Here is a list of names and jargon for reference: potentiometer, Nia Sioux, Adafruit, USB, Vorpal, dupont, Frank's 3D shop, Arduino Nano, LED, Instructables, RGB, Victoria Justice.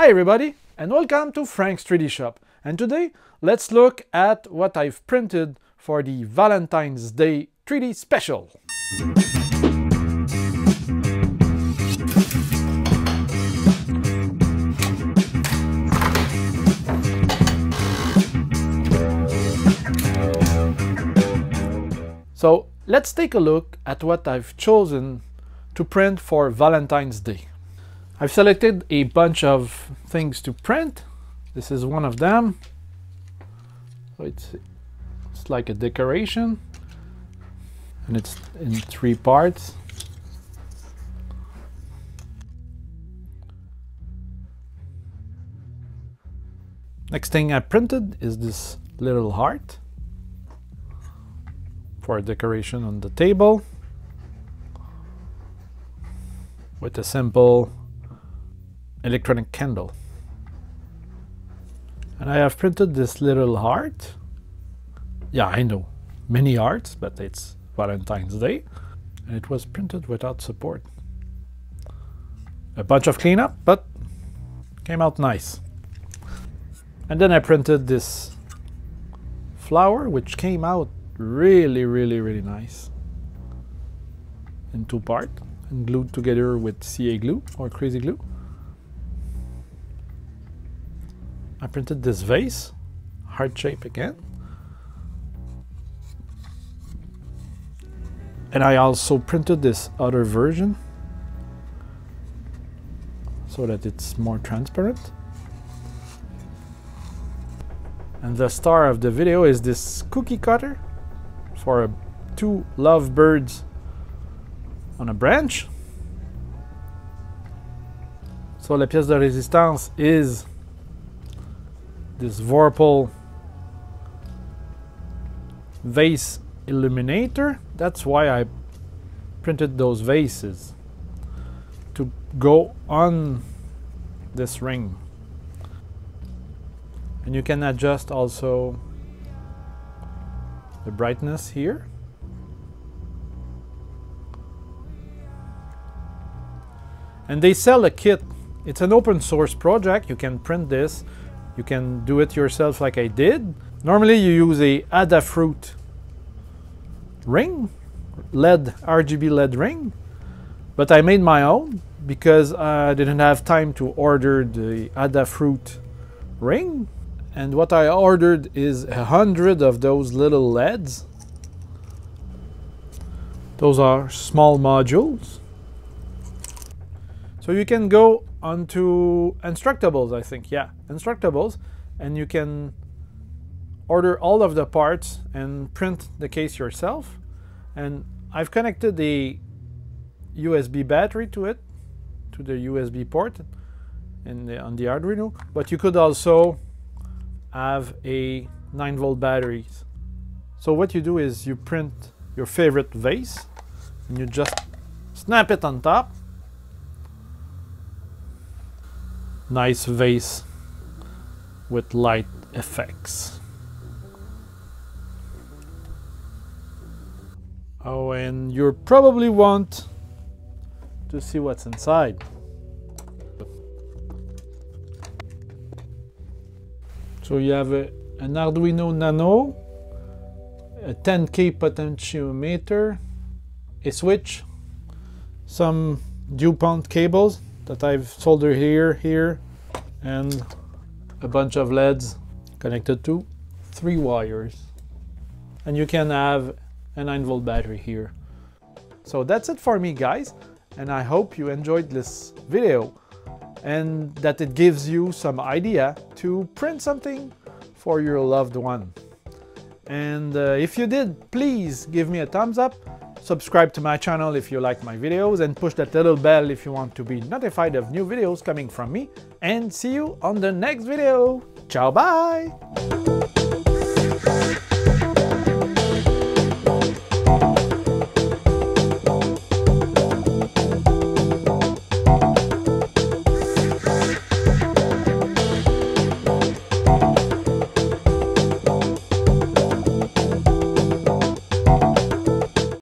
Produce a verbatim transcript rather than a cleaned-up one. Hi everybody and welcome to Frank's three D shop, and today let's look at what I've printed for the Valentine's Day three D special. So let's take a look at what I've chosen to print for Valentine's Day. I've selected a bunch of things to print. This is one of them. So it's, it's like a decoration, and it's in three parts. Next thing I printed is this little heart for a decoration on the table with a simple electronic candle. And I have printed this little heart. Yeah, I know, many hearts, but it's Valentine's Day. And it was printed without support. A bunch of cleanup, but came out nice. And then I printed this flower, which came out really, really, really nice in two parts and glued together with C A glue or crazy glue. I printed this vase, heart shape again. And I also printed this other version so that it's more transparent. And the star of the video is this cookie cutter for two lovebirds on a branch. So la pièce de résistance is this Vorpal vase illuminator. That's why I printed those vases, to go on this ring. And you can adjust also the brightness here. And they sell a kit. It's an open source project. You can print this. You can do it yourself like I did. Normally you use a Adafruit ring, L E D R G B L E D ring, but I made my own because I didn't have time to order the Adafruit ring. And what I ordered is a hundred of those little L E Ds. Those are small modules. So you can go onto Instructables, I think, yeah, Instructables, and you can order all of the parts and print the case yourself. And I've connected the U S B battery to it, to the U S B port in the, on the Arduino, but you could also have a nine volt battery. So what you do is you print your favorite vase and you just snap it on top. Nice vase with light effects. Oh, and you probably want to see what's inside. So you have a, an Arduino Nano, a ten K potentiometer, a switch, some dupont cables that I've soldered here, here, and a bunch of L E Ds connected to three wires. And you can have a nine volt battery here. So that's it for me, guys, and I hope you enjoyed this video and that it gives you some idea to print something for your loved one. And uh, if you did, please give me a thumbs up. Subscribe to my channel if you like my videos, and push that little bell if you want to be notified of new videos coming from me. And see you on the next video. Ciao, bye!